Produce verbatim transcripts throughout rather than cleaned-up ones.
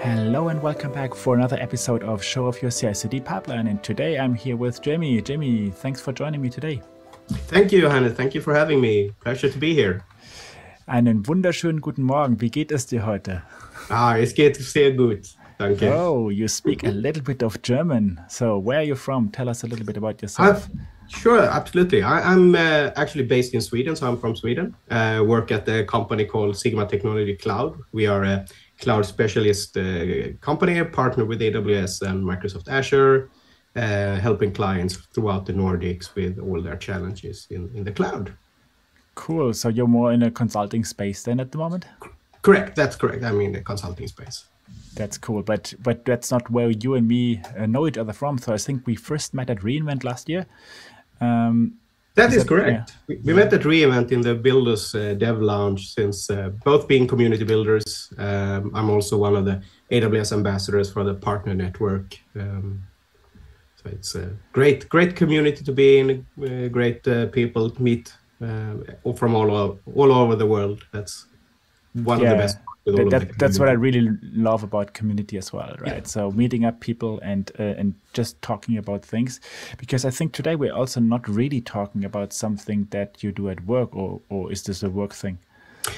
Hello and welcome back for another episode of Show Off Your C I C D Pipeline. And today I'm here with Jimmy. Jimmy, thanks for joining me today. Thank you, Johannes. Thank you for having me. Pleasure to be here. Einen wunderschönen guten Morgen. Wie geht es dir heute? Ah, es geht sehr gut. Danke. Oh, you speak a little bit of German. So where are you from? Tell us a little bit about yourself. I've, sure, absolutely. I, I'm uh, actually based in Sweden, so I'm from Sweden. I uh, work at a company called Sigma Technology Cloud. We are a cloud specialist uh, company, partner with A W S and Microsoft Azure, uh, helping clients throughout the Nordics with all their challenges in, in the cloud. Cool. So you're more in a consulting space then at the moment? Correct. That's correct. I'm in the consulting space. That's cool. But but that's not where you and me know each other from. So I think we first met at reInvent last year. Um, That is, is that, correct. Yeah. We, we met at reInvent in the Builders uh, Dev Lounge, since uh, both being community builders. Um, I'm also one of the A W S ambassadors for the partner network. Um, so it's a great, great community to be in, uh, great uh, people to meet uh, from all, all, all over the world. That's one yeah. of the best. That, that, that's what I really love about community as well, right? Yeah. So meeting up people and uh, and just talking about things, because I think today we're also not really talking about something that you do at work, or or is this a work thing?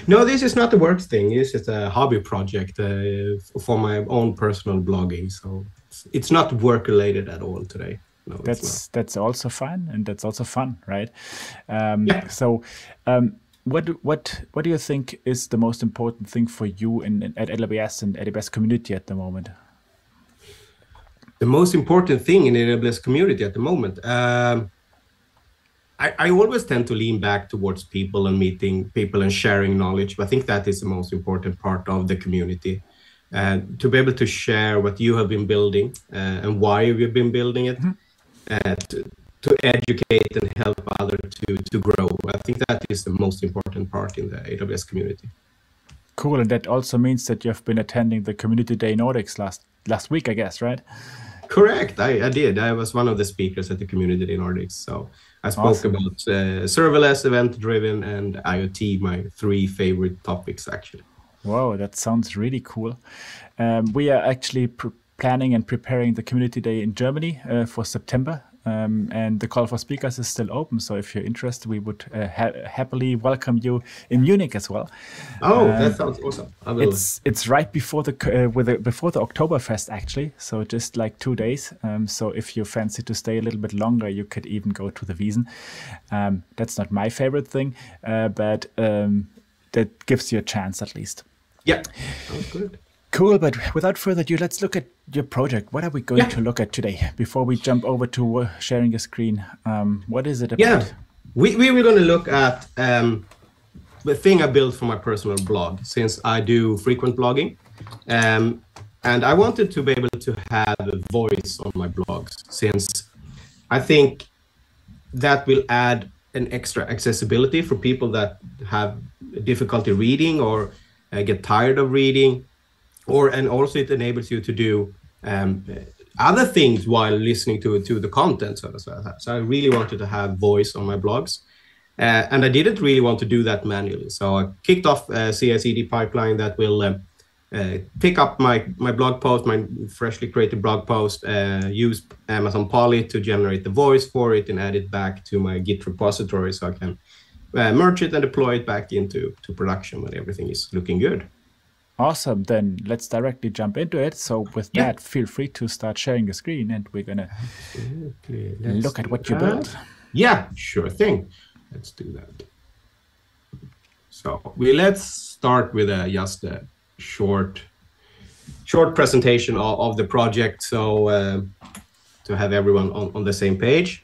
No, this is not a work thing. This is a hobby project uh, for my own personal blogging. So it's, it's not work related at all today. No, that's that's also fine, and that's also fun, right? Um, yeah. So. Um, What what what do you think is the most important thing for you in, in at A W S and A W S community at the moment? The most important thing in A W S community at the moment, um, I, I always tend to lean back towards people and meeting people and sharing knowledge. But I think that is the most important part of the community, uh, to be able to share what you have been building uh, and why you've been building it. Mm-hmm. uh, to, to educate and help others to, to grow. I think that is the most important part in the A W S community. Cool, and that also means that you've been attending the Community Day Nordics last last week, I guess, right? Correct, I, I did. I was one of the speakers at the Community Day Nordics. So I spoke awesome. about uh, serverless, event-driven, and IoT, my three favorite topics, actually. Wow, that sounds really cool. Um, we are actually pr- planning and preparing the Community Day in Germany uh, for September. Um, and the call for speakers is still open. So if you're interested, we would uh, ha happily welcome you in Munich as well. Oh, uh, that sounds awesome! I will. It's it's right before the uh, with the, before the Oktoberfest actually. So just like two days. Um, so if you fancy to stay a little bit longer, you could even go to the Wiesn. Um, that's not my favorite thing, uh, but um, that gives you a chance at least. Yeah, sounds good. Cool, but without further ado, let's look at your project. What are we going yeah. to look at today before we jump over to uh, sharing your screen? Um, what is it about? Yeah, we, we were going to look at um, the thing I built for my personal blog, since I do frequent blogging. Um, and I wanted to be able to have a voice on my blogs, since I think that will add an extra accessibility for people that have difficulty reading or uh, get tired of reading. Or, and also it enables you to do um, other things while listening to to the content. So, so, so I really wanted to have voice on my blogs. Uh, and I didn't really want to do that manually. So I kicked off a C I C D pipeline that will uh, uh, pick up my, my blog post, my freshly created blog post, uh, use Amazon Polly to generate the voice for it and add it back to my Git repository so I can uh, merge it and deploy it back into to production when everything is looking good. Awesome. Then let's directly jump into it. So with yeah. that, feel free to start sharing your screen and we're going to look at what that. you built. Yeah, sure thing. Let's do that. So we let's start with a, just a short short presentation of, of the project. So uh, to have everyone on, on the same page.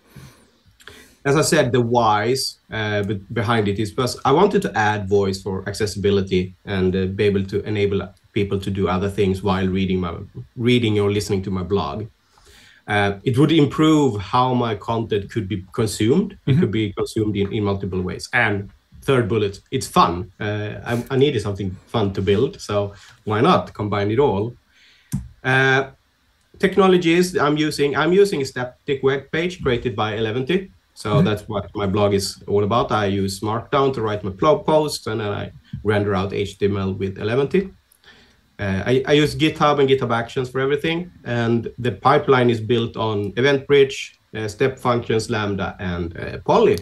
As I said, the whys uh, behind it is because I wanted to add voice for accessibility and uh, be able to enable people to do other things while reading my reading or listening to my blog. Uh, it would improve how my content could be consumed. Mm-hmm. It could be consumed in, in multiple ways. And third bullet, it's fun. Uh, I, I needed something fun to build, so why not combine it all? Uh, technologies I'm using. I'm using a static web page created by Eleventy. So mm-hmm. that's what my blog is all about. I use Markdown to write my blog posts, and then I render out H T M L with Eleventy. Uh, I, I use GitHub and GitHub Actions for everything, and the pipeline is built on EventBridge, uh, Step Functions, Lambda, and uh, Polly.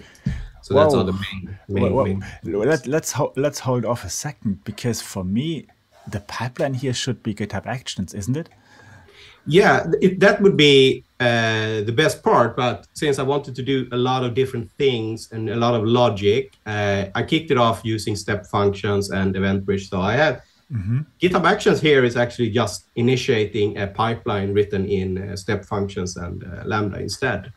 So well, that's all the main. main, well, main well, let, let's ho let's hold off a second, because for me, the pipeline here should be GitHub Actions, isn't it? Yeah, it, that would be uh, the best part. But since I wanted to do a lot of different things and a lot of logic, uh, I kicked it off using Step Functions and EventBridge. So I have mm-hmm. GitHub Actions here is actually just initiating a pipeline written in uh, Step Functions and uh, Lambda instead.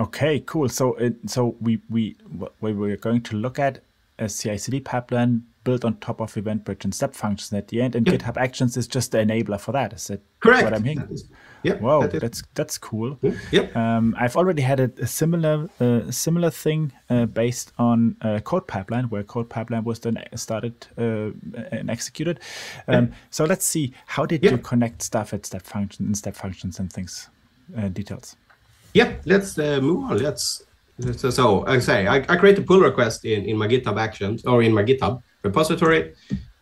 Okay, cool. So it, so we we what we're going to look at a C I C D pipeline built on top of EventBridge and Step Functions at the end, and yep. GitHub Actions is just the enabler for that. Is that correct? What I'm hearing? That is, yeah. Wow, that that's that's cool. Yep. Um, I've already had a, a similar uh, similar thing uh, based on uh, Code Pipeline, where Code Pipeline was then started uh, and executed. Um, yep. So let's see, how did yep. you connect stuff at Step Function and Step Functions and things, uh, details? Yep. Let's uh, move on. Let's. So, so I say I, I create a pull request in, in my GitHub Actions or in my GitHub repository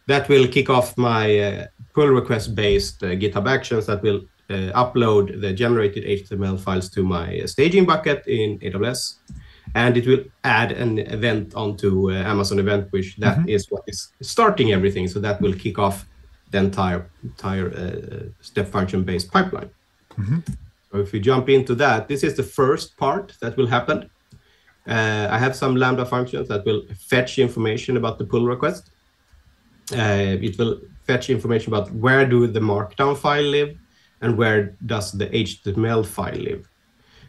that will kick off my uh, pull request based uh, GitHub Actions that will uh, upload the generated H T M L files to my staging bucket in A W S, and it will add an event onto uh, Amazon EventBridge. That mm-hmm. is what is starting everything. So that will kick off the entire entire uh, Step Function based pipeline. Mm-hmm. So if we jump into that, this is the first part that will happen. Uh, I have some Lambda functions that will fetch information about the pull request. Uh, it will fetch information about where do the Markdown file live and where does the H T M L file live.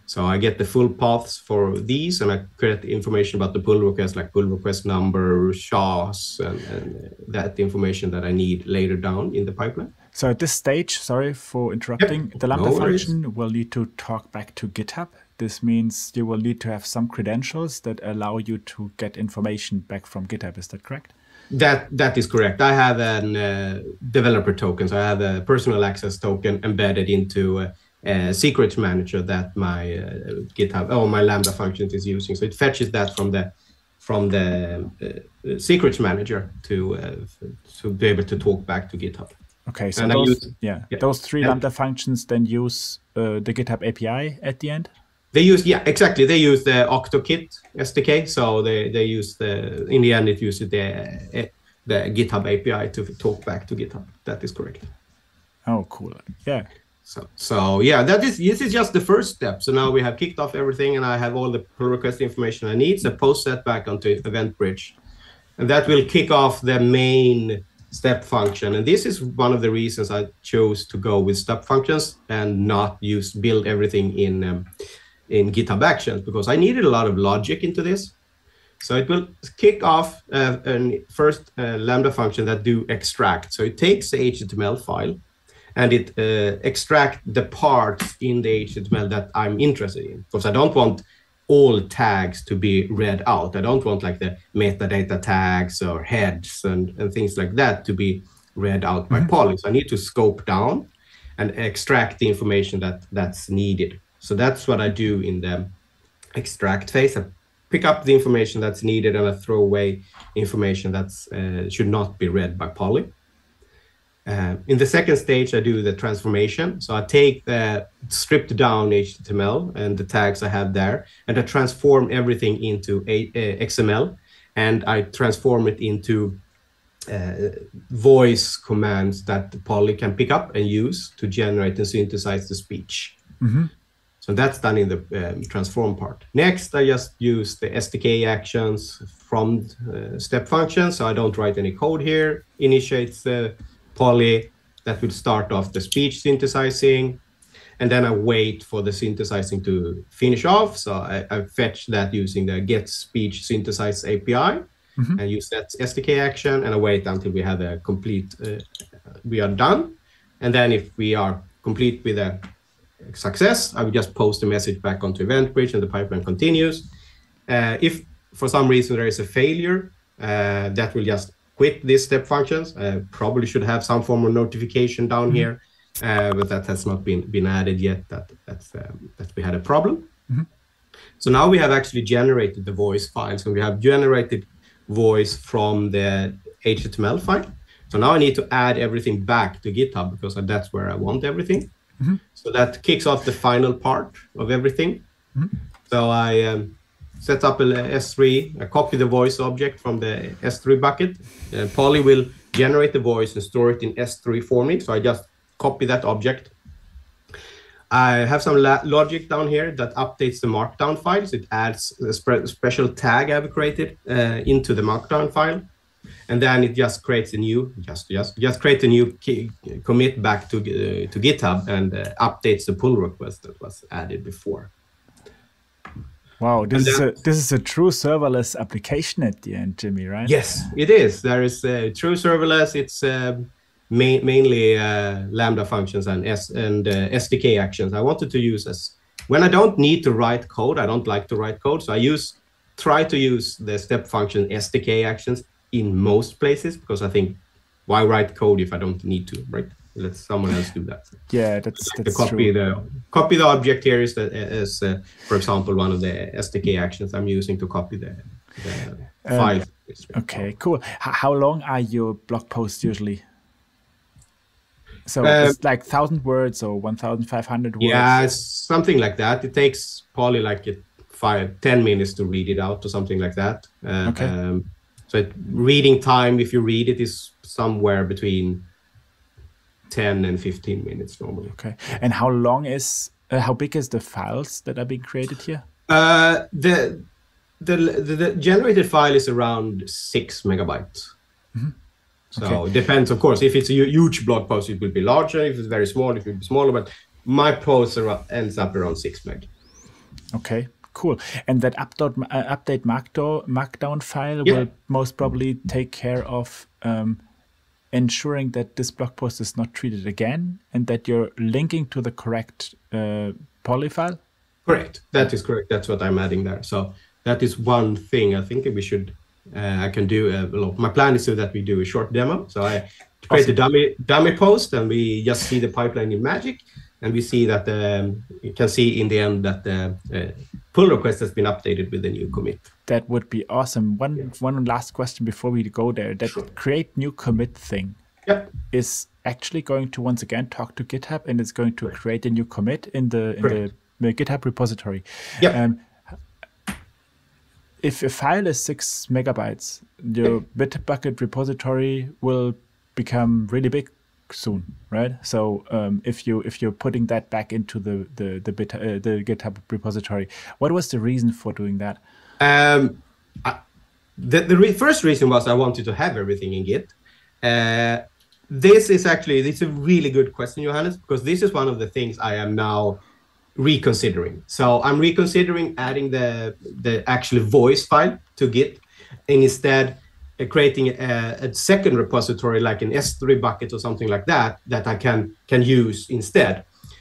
So I get the full paths for these, and I create information about the pull request, like pull request number, S H A S, and, and that information that I need later down in the pipeline. So at this stage, sorry for interrupting, yep. the Lambda no function will need to talk back to GitHub. This means you will need to have some credentials that allow you to get information back from GitHub. Is that correct? That that is correct. I have an uh, developer token, so I have a personal access token embedded into a, a secrets manager that my uh, GitHub or oh, my Lambda function is using. So it fetches that from the from the uh, secrets manager to uh, to be able to talk back to GitHub. Okay, so those, use, yeah, yeah, those three and, Lambda functions then use uh, the GitHub A P I at the end. They use, yeah, exactly. They use the OctoKit S D K. So they, they use the, in the end, it uses the, the GitHub A P I to talk back to GitHub. That is correct. Oh, cool. Yeah. So, so yeah, that is, this is just the first step. So now we have kicked off everything, and I have all the pull request information I need. So post that back onto EventBridge, and that will kick off the main Step Function. And this is one of the reasons I chose to go with Step Functions and not use, build everything in, um, in GitHub Actions, because I needed a lot of logic into this. So it will kick off uh, a first uh, Lambda function that do extract. So it takes the H T M L file and it uh, extract the parts in the H T M L that I'm interested in, because I don't want all tags to be read out. I don't want like the metadata tags or heads and, and things like that to be read out by mm-hmm. Polly. So I need to scope down and extract the information that that's needed. So that's what I do in the extract phase. I pick up the information that's needed and I throw away information that uh, should not be read by Polly. Uh, in the second stage, I do the transformation. So I take the stripped down H T M L and the tags I have there, and I transform everything into a, a X M L, and I transform it into Uh, voice commands that Polly can pick up and use to generate and synthesize the speech. Mm-hmm. So that's done in the um, transform part. Next, I just use the S D K actions from uh, Step Functions, so I don't write any code here. Initiates the uh, Polly that will start off the speech synthesizing, and then I wait for the synthesizing to finish off. So I, I fetch that using the Get Speech Synthesize A P I. Mm-hmm. And use that S D K action, and I wait until we have a complete, uh, we are done. And then if we are complete with a success, I will just post a message back onto EventBridge, and the pipeline continues. Uh, if for some reason there is a failure, uh, that will just quit these Step Functions. Uh, probably should have some form of notification down mm-hmm. here, uh, but that has not been, been added yet, that, that's, um, that we had a problem. Mm-hmm. So now we have actually generated the voice files, and we have generated voice from the H T M L file. So now I need to add everything back to GitHub because that's where I want everything. Mm-hmm. So that kicks off the final part of everything. Mm-hmm. So I um, set up an S three, I copy the voice object from the S three bucket. Uh, Polly will generate the voice and store it in S three format. So I just copy that object. I have some logic down here that updates the Markdown files. It adds a spe special tag I've created uh, into the Markdown file. And then it just creates a new, just just just create a new key, commit back to uh, to GitHub and uh, updates the pull request that was added before. Wow, this then, is a this is a true serverless application at the end, Jimmy, right? Yes, it is. There is a true serverless. It's uh, ma mainly uh, Lambda functions and S and uh, S D K actions. I wanted to use as when I don't need to write code. I don't like to write code, so I use try to use the step function S D K actions in most places, because I think, why write code if I don't need to, right? Let someone else do that. Yeah, that's, like that's the copy, true. The, copy the object here is, the, is uh, for example, one of the S D K actions I'm using to copy the, the uh, file. Okay, cool. How long are your blog posts usually? So uh, it's like one thousand words or one thousand five hundred words? Yeah, something like that. It takes probably like five, ten minutes to read it out or something like that. Uh, okay. Um, So reading time, if you read it, is somewhere between ten and fifteen minutes normally. Okay. And how long is, uh, how big is the files that are being created here? Uh, the, the, the, the generated file is around six megabytes. Mm-hmm. So okay. It depends, of course, if it's a huge blog post, it will be larger. If it's very small, it will be smaller. But my post ends up around six meg. Okay. Cool. And that update, uh, update Markdown, Markdown file yeah. will most probably take care of um, ensuring that this blog post is not treated again and that you're linking to the correct uh, Polly file? Correct. That is correct. That's what I'm adding there. So that is one thing I think we should, uh, I can do. Uh, well, my plan is so that we do a short demo. So I create awesome. a dummy, dummy post and we just see the pipeline in Magic. And we see that um, you can see in the end that the uh, pull request has been updated with a new commit. That would be awesome. One yeah. one last question before we go there. That sure. create new commit thing yep. is actually going to once again talk to GitHub, and it's going to Correct. create a new commit in the in the, the GitHub repository. Yep. Um, if a file is six megabytes, your yep. Bitbucket repository will become really big soon, right? So um, if you if you're putting that back into the the the, bit, uh, the GitHub repository, what was the reason for doing that? Um, I, the the re first reason was I wanted to have everything in Git. Uh, this is actually this is a really good question, Johannes, because this is one of the things I am now reconsidering. So I'm reconsidering adding the the actual voice file to Git, and instead creating a, a second repository like an S three bucket or something like that that I can can use instead.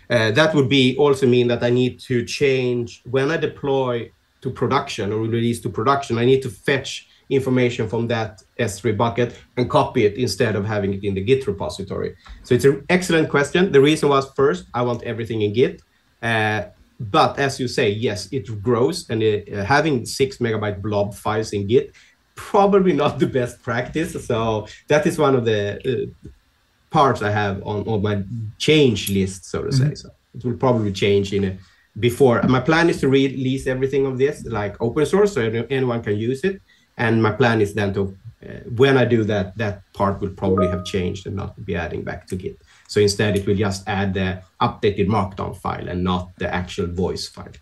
Uh, that would be also mean that I need to change when I deploy to production or release to production. I need to fetch information from that S three bucket and copy it instead of having it in the Git repository. So it's an excellent question. The reason was, first, I want everything in Git. Uh, but as you say, yes, it grows, and it, uh, having six megabyte blob files in Git probably not the best practice. So that is one of the uh, parts I have on, on my change list, so to mm-hmm. say. So it will probably change in a, before. My plan is to release everything of this like open source, so anyone can use it. And my plan is then to, uh, when I do that, that part will probably have changed and not be adding back to Git. So instead it will just add the updated Markdown file and not the actual voice file.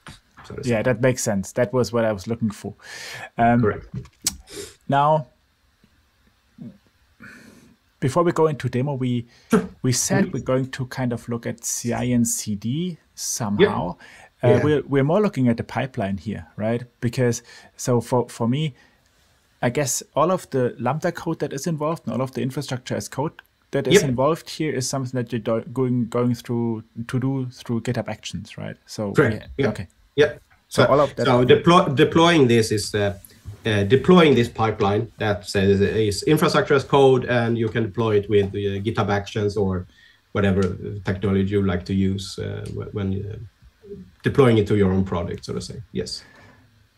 So yeah, that makes sense. That was what I was looking for. Um, Correct. Now, before we go into demo, we we said we're going to kind of look at C I and C D somehow. Yeah. Uh, yeah. We're we're more looking at the pipeline here, right? Because so for for me, I guess all of the Lambda code that is involved and all of the infrastructure as code that is yep. involved here is something that you're do going going through to do through GitHub Actions, right? So Correct. Yeah, yeah. okay. Yeah. So, so all of that. So deploy, deploying this is uh, uh, deploying this pipeline that says is infrastructure as code, and you can deploy it with uh, GitHub Actions or whatever technology you like to use uh, when uh, deploying it to your own product, so to say. Yes.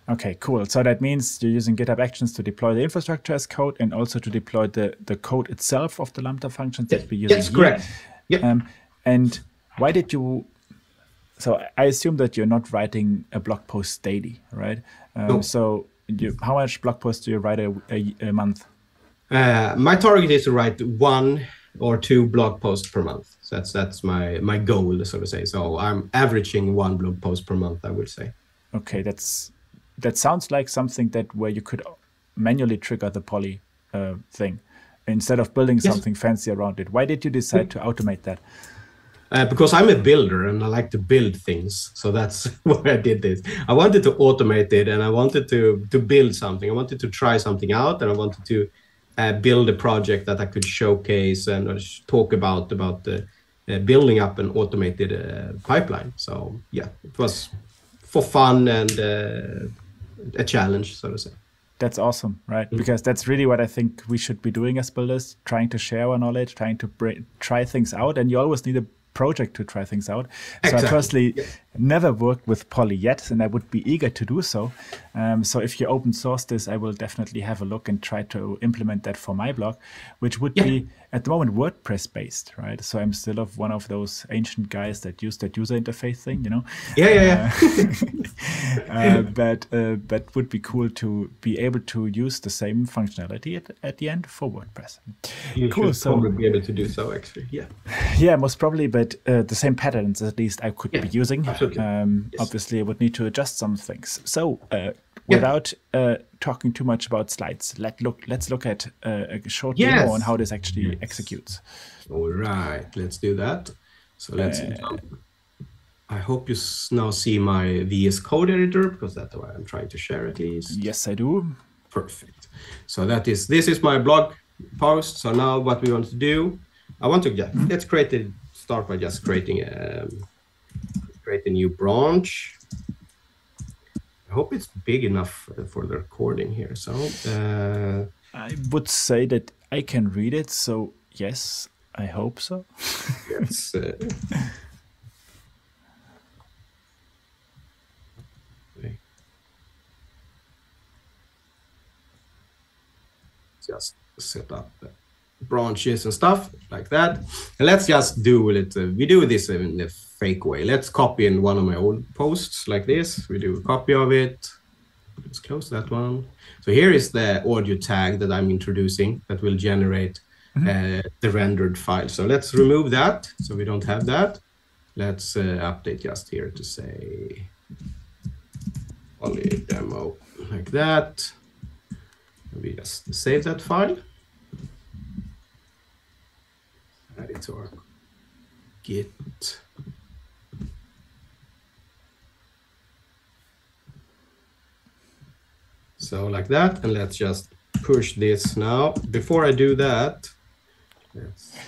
Okay, cool. So that means you're using GitHub Actions to deploy the infrastructure as code and also to deploy the, the code itself of the Lambda functions that we're using. That's here. Correct. Yep. Um, and why did you, so I assume that you're not writing a blog post daily, right? Um, no. So you, how much blog posts do you write a, a, a month? Uh, my target is to write one or two blog posts per month. So that's that's my, my goal, so to say. So I'm averaging one blog post per month, I would say. Okay, that's... That sounds like something that where you could manually trigger the Polly uh, thing instead of building yes. something fancy around it. Why did you decide to automate that? Uh, because I'm a builder and I like to build things. So that's why I did this. I wanted to automate it and I wanted to, to build something. I wanted to try something out and I wanted to uh, build a project that I could showcase and talk about, about the, uh, building up an automated uh, pipeline. So yeah, it was for fun and... Uh, a challenge, so to say. That's awesome, right? Mm-hmm. Because that's really what I think we should be doing as builders, trying to share our knowledge, trying to try things out. And you always need a project to try things out. Exactly. So I personally yeah. never worked with Polly yet, and I would be eager to do so. Um, so if you open source this, I will definitely have a look and try to implement that for my blog, which would yeah. be at the moment WordPress based, right? So I'm still of one of those ancient guys that use that user interface thing, you know? Yeah, yeah, yeah. uh, but uh, but would be cool to be able to use the same functionality at, at the end for WordPress. You cool, should so, probably be able to do so, actually, yeah. Yeah, most probably, but uh, the same patterns at least I could yeah. be using. Absolutely. Um, yes. Obviously, I would need to adjust some things. So uh, without yeah. uh, talking too much about slides, let look. Let's look at uh, a short yes. demo on how this actually yes. executes. All right, let's do that. So let's. Uh, I hope you now see my V S Code editor because that's why I'm trying to share at least. Yes, I do. Perfect. So that is this is my blog post. So now what we want to do, I want to yeah, mm-hmm. let's create a start by just creating a. Create a new branch. I hope it's big enough for the recording here. So uh, I would say that I can read it. So yes, I hope so. Yes. Uh, okay. Just set up branches and stuff like that. And let's just do it. Uh, we do this in the fake way. Let's copy in one of my old posts like this. We do a copy of it. Let's close that one. So here is the audio tag that I'm introducing that will generate mm-hmm. uh, the rendered file. So let's remove that so we don't have that. Let's uh, update just here to say only demo like that. We just save that file. Add it to our Git. So like that, and let's just push this now. Before I do that,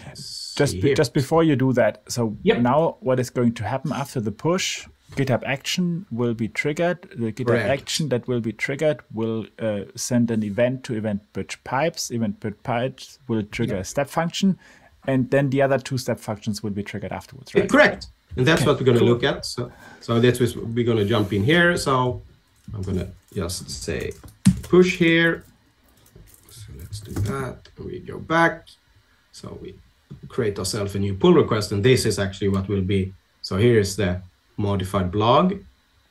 let's just be, just before you do that. So yep. now, what is going to happen after the push? GitHub action will be triggered. The GitHub Correct. action that will be triggered will uh, send an event to EventBridge pipes. EventBridge pipes will trigger yep. a step function, and then the other two step functions will be triggered afterwards. Right? Correct, and that's okay. what we're going to look at. So, so that's what we're going to jump in here. So. I'm going to just say push here. So let's do that. We go back. So we create ourselves a new pull request. And this is actually what will be. So here is the modified blog,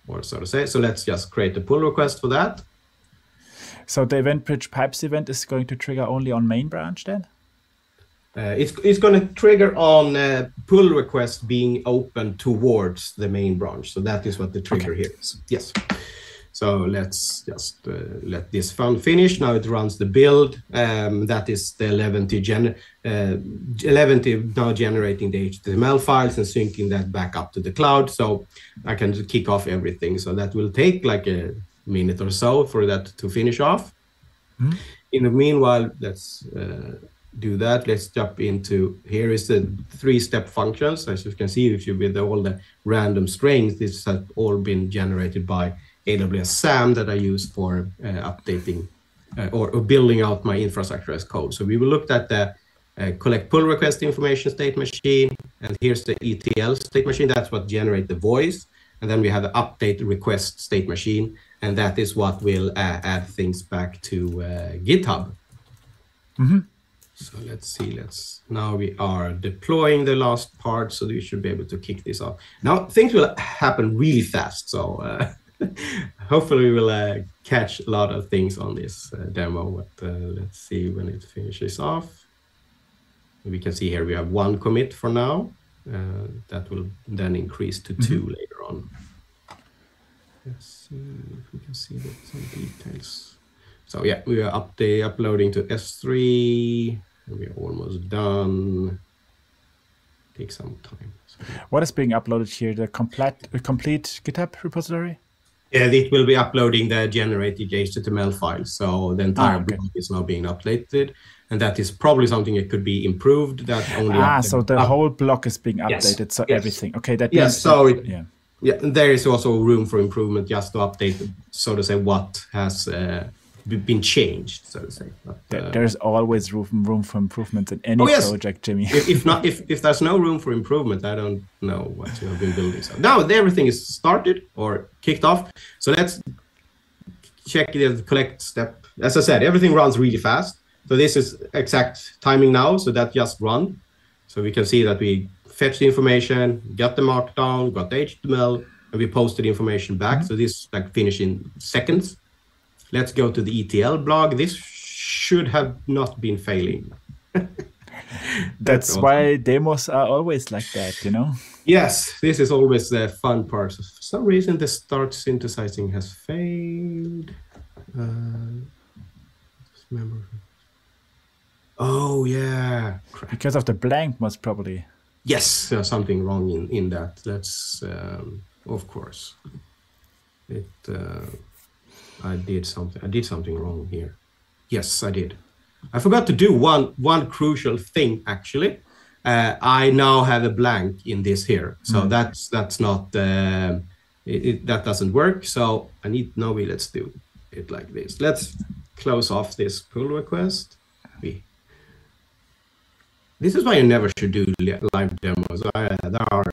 or so to say. So let's just create a pull request for that. So the EventBridge pipes event is going to trigger only on main branch then? Uh, it's it's going to trigger on uh, pull request being open towards the main branch. So that is what the trigger okay. here is. Yes. So let's just uh, let this fun finish. Now it runs the build. Um, that is the Eleventy gen uh, Eleventy now generating the H T M L files and syncing that back up to the cloud. So I can kick off everything. So that will take like a minute or so for that to finish off. Mm-hmm. In the meanwhile, let's uh, do that. Let's jump into here is the three step functions. As you can see, if you with all the random strings, this has all been generated by A W S SAM that I use for uh, updating uh, or, or building out my infrastructure as code. So we will look at the uh, collect pull request information state machine, and here's the E T L state machine. That's what generates the voice. And then we have the update request state machine. and that is what will uh, add things back to uh, GitHub. Mm-hmm. So let's see, let's, now we are deploying the last part, so we should be able to kick this off. Now things will happen really fast, so uh, hopefully we will uh, catch a lot of things on this uh, demo, but uh, let's see when it finishes off. We can see here we have one commit for now, uh, that will then increase to two mm-hmm. later on. Let's see if we can see some details. So yeah, we are up there uploading to S three, and we're almost done. Take some time. So. What is being uploaded here? The complete, the complete GitHub repository? Yeah, it will be uploading the generated H T M L file. So the entire oh, okay. blog is now being updated, and that is probably something that could be improved. That only ah, so the up. whole blog is being updated. Yes. So yes. everything. Okay, that yes. means so that, it, yeah. yeah, there is also room for improvement, just to update, so to say, what has. Uh, been changed, so to say. But, uh, there's always room room for improvement in any oh, yes. project, Jimmy. if, if not, if if there's no room for improvement, I don't know what you have been building. So now everything is started or kicked off. So let's check the collect step. As I said, everything runs really fast. So this is exact timing now. So that just run. So we can see that we fetched the information, got the markdown, got the H T M L, and we posted the information back. Mm-hmm. So this like finished in seconds. Let's go to the E T L blog. This should have not been failing. That's awesome. Why demos are always like that, you know? Yes, this is always the fun part. For some reason, the start synthesizing has failed. Uh, remember. Oh, yeah. Crap. Because of the blank, most probably. Yes, there's something wrong in, in that. That's, um, of course. It... Uh, I did something. I did something wrong here. Yes, I did. I forgot to do one one crucial thing actually. Uh, I now have a blank in this here, so mm. that's that's not uh, it, it, that doesn't work. So I need no. We let's do it like this. Let's close off this pull request. We. This is why you never should do live demos. I, there are.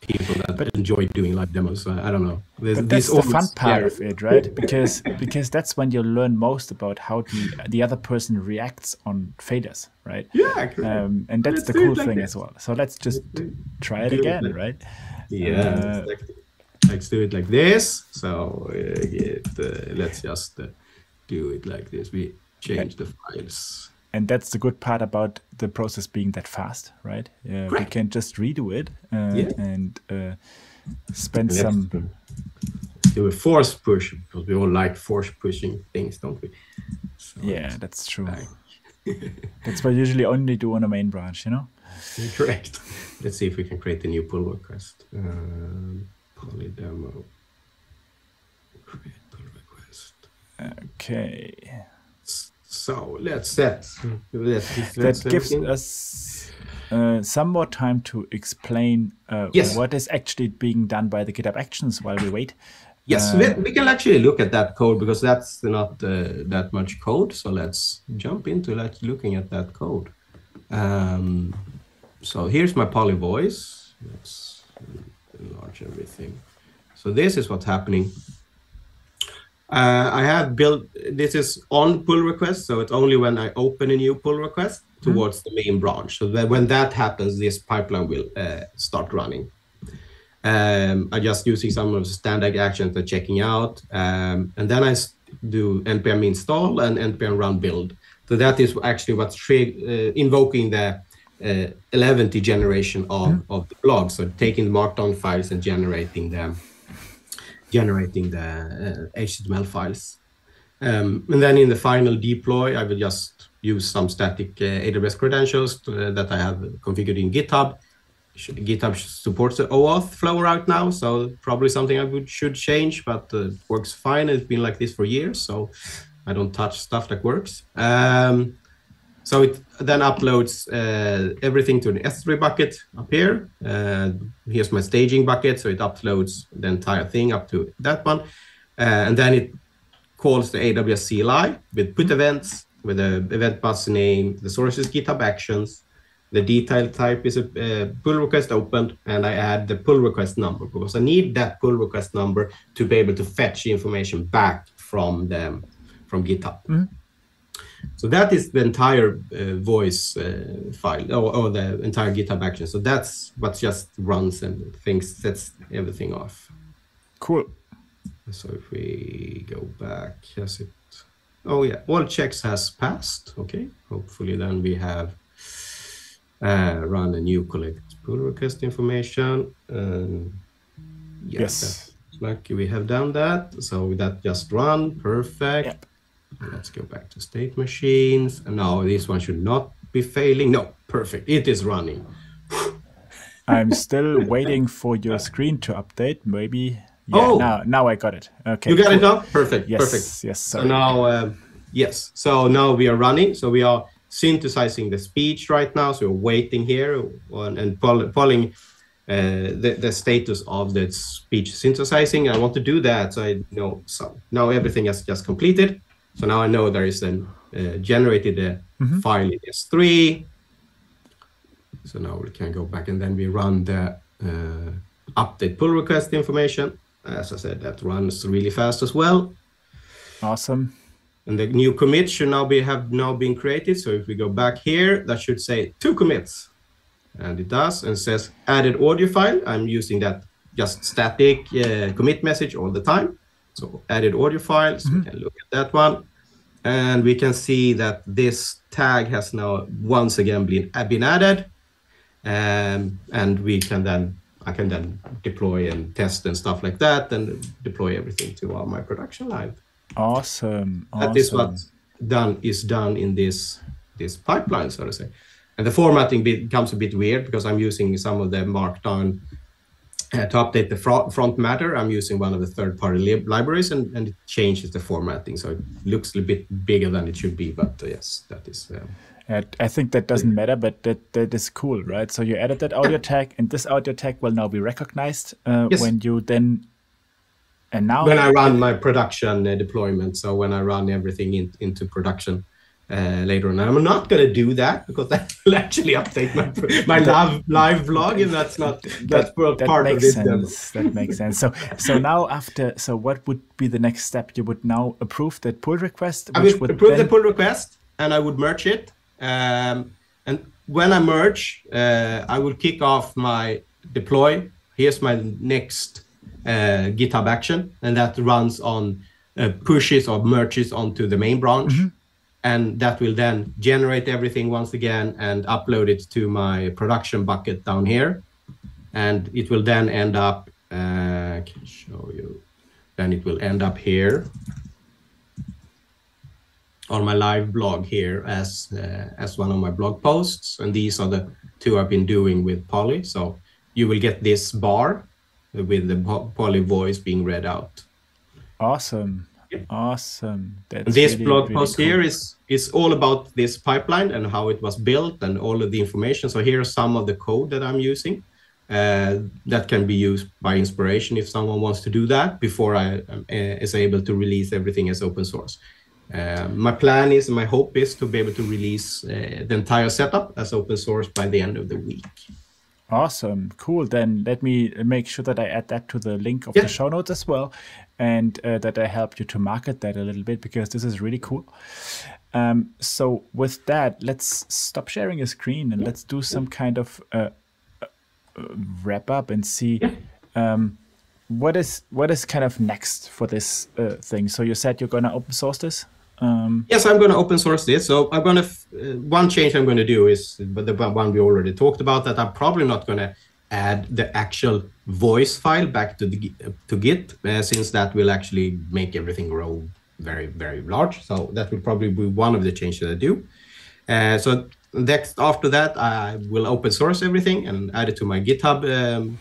People that but, enjoy doing live demos. So I don't know. There's, but that's the fun part yeah. of it, right? Because because that's when you learn most about how the the other person reacts on failures, right? Yeah, um, and that's let's the cool like thing this. as well. So let's just let's try it again, it like, right? Yeah. Uh, let's, let's do it like this. So uh, get, uh, let's just uh, do it like this. We change okay. the files. And that's the good part about the process being that fast, right? Uh, we can just redo it uh, yeah. and uh, spend Let's some... do a force push, because we all like force pushing things, don't we? So yeah, that's true. Like... that's what you usually only do on a main branch, you know? Correct. Let's see if we can create a new pull request. Um, Polly demo. Create pull request. Okay. So let's set. Let's, let's that gives us uh, some more time to explain uh, yes. what is actually being done by the GitHub Actions while we wait. Yes, uh, we, we can actually look at that code because that's not uh, that much code. So let's jump into that, looking at that code. Um, so here's my Polly voice. Let's enlarge everything. So this is what's happening. Uh, I have built, this is on pull request, so it's only when I open a new pull request towards mm-hmm. the main branch. So that when that happens, this pipeline will uh, start running. Um, I'm just using some of the standard actions and checking out. Um, and then I do npm install and npm run build. So that is actually what's uh, invoking the uh, Eleventy generation of, mm-hmm. of the blog. So taking the markdown files and generating them. generating the uh, H T M L files. Um, and then in the final deploy, I will just use some static uh, A W S credentials to, uh, that I have configured in GitHub. GitHub supports the OAuth flow right now, so probably something I would, should change, but uh, it works fine. It's been like this for years, so I don't touch stuff that works. Um, so it then uploads uh, everything to an S three bucket up here. Uh, here's my staging bucket, so it uploads the entire thing up to that one. Uh, and then it calls the A W S C L I with put events, with the event bus name, the sources GitHub Actions, The detail type is a uh, pull request opened, and I add the pull request number because I need that pull request number to be able to fetch information back from the, from GitHub. Mm-hmm. So that is the entire uh, voice uh, file, or, or the entire GitHub action. So that's what just runs and things, sets everything off. Cool. So if we go back, yes, it. Oh yeah, all checks has passed. Okay, hopefully then we have uh, run a new collect pull request information. Um, yes, yes. Like we have done that. So that just run, perfect. Yep. Let's go back to state machines. And now this one should not be failing. No, perfect. It is running. I'm still waiting for your screen to update. Maybe. Yeah, oh, now, now I got it. Okay. You got cool. it now? Perfect. Yes. Perfect. Yes. Sorry. So now, uh, yes. So now we are running. So we are synthesizing the speech right now. So we're waiting here on, and polling poll, Uh, the, the status of the speech synthesizing. I want to do that. So I know. So now everything has just completed. So now I know there is then uh, generated a mm-hmm. file in S three. So now we can go back and then we run the uh, update pull request information. As I said, that runs really fast as well. Awesome. And the new commit should now be have now been created. So if we go back here, that should say two commits. And it does, and says added audio file. I'm using that just static uh, commit message all the time. So added audio files, mm-hmm. we can look at that one. And we can see that this tag has now once again been, been added. Um, and we can then, I can then deploy and test and stuff like that, and deploy everything to our, my production line. Awesome. That awesome. is what done is done in this, this pipeline, so to say. And the formatting becomes a bit weird because I'm using some of the Markdown uh, to update the front, front matter. I'm using one of the third-party li libraries, and, and it changes the formatting. So it looks a bit bigger than it should be, but uh, yes, that is... Uh, I think that doesn't matter, but that, that is cool, right? So you added that audio tag, and this audio tag will now be recognized uh, yes. when you then... And now when I run my production uh, deployment, so when I run everything in, into production, Uh, later on. I'm not going to do that because that will actually update my my live live vlog, and that's not that's that, part that of this. That makes sense. So so now after so what would be the next step? You would now approve that pull request. Which I would, would approve then... the pull request, and I would merge it. Um, and when I merge, uh, I will kick off my deploy. Here's my next uh, GitHub action, and that runs on uh, pushes or merges onto the main branch. Mm-hmm. And that will then generate everything once again and upload it to my production bucket down here. And it will then end up, uh, I can show you, then it will end up here on my live blog here as, uh, as one of my blog posts. And these are the two I've been doing with Polly. So you will get this bar with the Polly voice being read out. Awesome. Yeah. Awesome. That's this really, blog really post cool. here is, is all about this pipeline and how it was built and all of the information. So here are some of the code that I'm using uh, that can be used by inspiration if someone wants to do that before I um, is able to release everything as open source. Uh, my plan is, my hope is to be able to release uh, the entire setup as open source by the end of the week. Awesome. Cool. Then let me make sure that I add that to the link of yeah. the show notes as well. And uh, that I help you to market that a little bit, because this is really cool. Um, so with that, let's stop sharing a screen and yeah. let's do some kind of uh, uh, wrap up and see yeah. um, what is what is kind of next for this uh, thing. So you said you're going to open source this? Um, yes, I'm going to open source this. So I'm going to uh, one change I'm going to do is the one we already talked about, that I'm probably not going to add the actual voice file back to the to Git, uh, since that will actually make everything grow very, very large. So that will probably be one of the changes I do. Uh, so next after that, I will open source everything and add it to my GitHub um,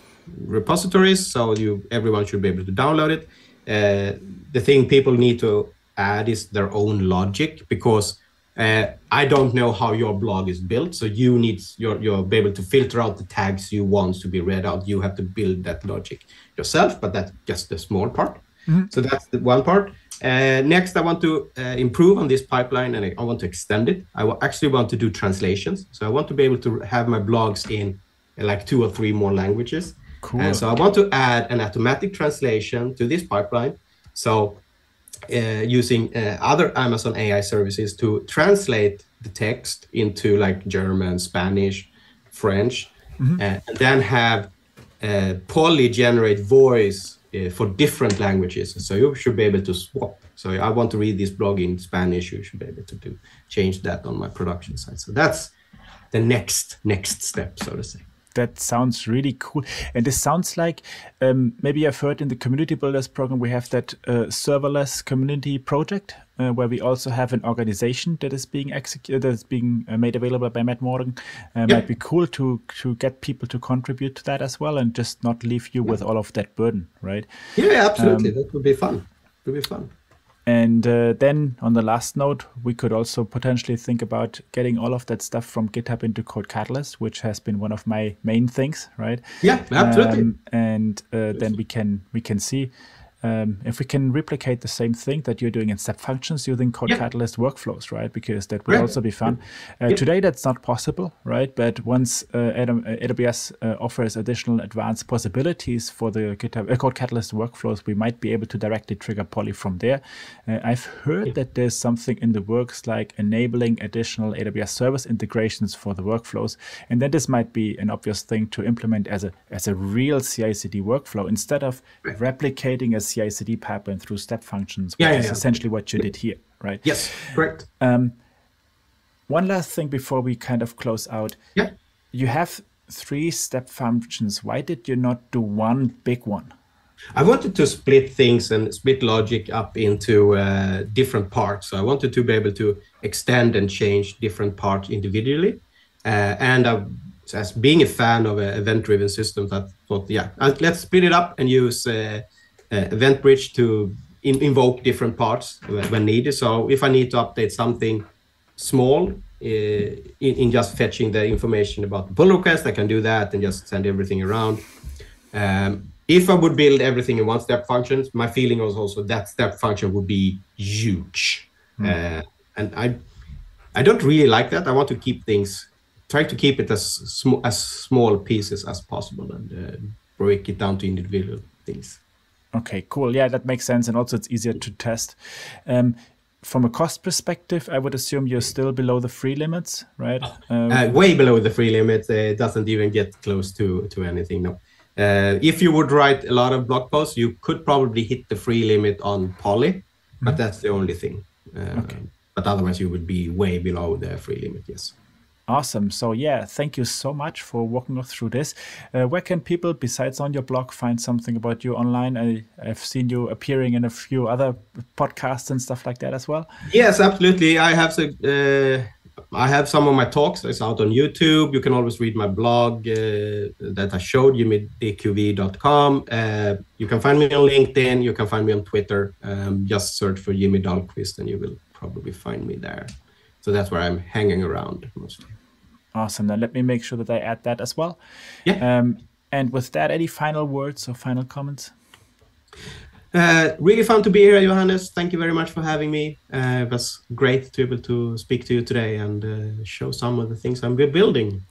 repositories. So you everyone should be able to download it. Uh, the thing people need to add is their own logic, because uh, I don't know how your blog is built, so you need you're you'll be able to filter out the tags you want to be read out. You have to build that logic yourself, but that's just the small part. Mm-hmm. So that's the one part. Uh, next, I want to uh, improve on this pipeline, and I, I want to extend it. I will actually want to do translations. So I want to be able to have my blogs in uh, like two or three more languages. Cool. And so I want to add an automatic translation to this pipeline. So uh, using uh, other Amazon A I services to translate the text into like German, Spanish, French, mm-hmm. uh, and then have uh, Polly generate voice for different languages, so you should be able to swap. So I want to read this blog in Spanish, you should be able to do, change that on my production side. So that's the next next step, so to say. That sounds really cool. And this sounds like, um, maybe I've heard in the Community Builders program, we have that uh, serverless community project, uh, where we also have an organization that is being executed, that's being made available by Matt Morgan. Uh, yeah. Might be cool to, to get people to contribute to that as well and just not leave you yeah. with all of that burden, right? Yeah, absolutely. Um, that would be fun. It would be fun. And uh, then on the last note, we could also potentially think about getting all of that stuff from GitHub into Code Catalyst, which has been one of my main things, right? Yeah, absolutely. Um, and uh, then we can we can see um, if we can replicate the same thing that you're doing in Step Functions using Code yeah. Catalyst workflows, right? Because that would yeah. also be fun. Uh, yeah. Today, that's not possible, right? But once uh, A W S uh, offers additional advanced possibilities for the GitHub uh, Code Catalyst workflows, we might be able to directly trigger Polly from there. Uh, I've heard yeah. that there's something in the works like enabling additional A W S service integrations for the workflows, and then this might be an obvious thing to implement as a as a real C I C D workflow instead of yeah. replicating a C I C D pipeline through Step Functions, which yeah, yeah, is yeah. essentially what you did here, right? Yes, correct. Um, one last thing before we kind of close out. Yeah. You have three Step Functions. Why did you not do one big one? I wanted to split things and split logic up into uh, different parts. So I wanted to be able to extend and change different parts individually. Uh, and I, as being a fan of uh, event-driven systems, I thought, yeah, let's split it up and use uh, Uh, EventBridge to in invoke different parts when needed. So if I need to update something small uh, in, in just fetching the information about the pull request, I can do that and just send everything around. Um, if I would build everything in one Step Function, my feeling was also that Step Function would be huge. Mm. Uh, and I I don't really like that. I want to keep things, try to keep it as, sm as small pieces as possible and uh, break it down to individual things. Okay, cool. Yeah, that makes sense. And also it's easier to test. Um, from a cost perspective, I would assume you're still below the free limits, right? Um, uh, way below the free limits. Uh, it doesn't even get close to, to anything. No. Uh, if you would write a lot of blog posts, you could probably hit the free limit on Polly, but mm-hmm. that's the only thing. Uh, okay. But otherwise you would be way below the free limit, yes. Awesome. So yeah, thank you so much for walking us through this. Uh, where can people, besides on your blog, find something about you online? I, I've seen you appearing in a few other podcasts and stuff like that as well. Yes, absolutely. I have uh, I have some of my talks. It's out on YouTube. You can always read my blog uh, that I showed, jimmy d q v dot com. Uh, you can find me on LinkedIn. You can find me on Twitter. Um, just search for Jimmy Dahlqvist and you will probably find me there. So that's where I'm hanging around mostly. Awesome. Then let me make sure that I add that as well. Yeah. Um, and with that, any final words or final comments? Uh, really fun to be here, Johannes. Thank you very much for having me. Uh, it was great to be able to speak to you today and uh, show some of the things I'm building.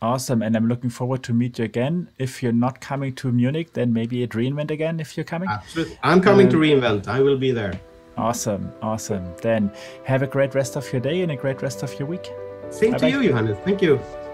Awesome. And I'm looking forward to meet you again. If you're not coming to Munich, then maybe at reInvent again if you're coming. Absolutely. I'm coming um, to reInvent. I will be there. Awesome. Awesome. Then have a great rest of your day and a great rest of your week. Same Bye-bye. to you, Johannes. Thank you.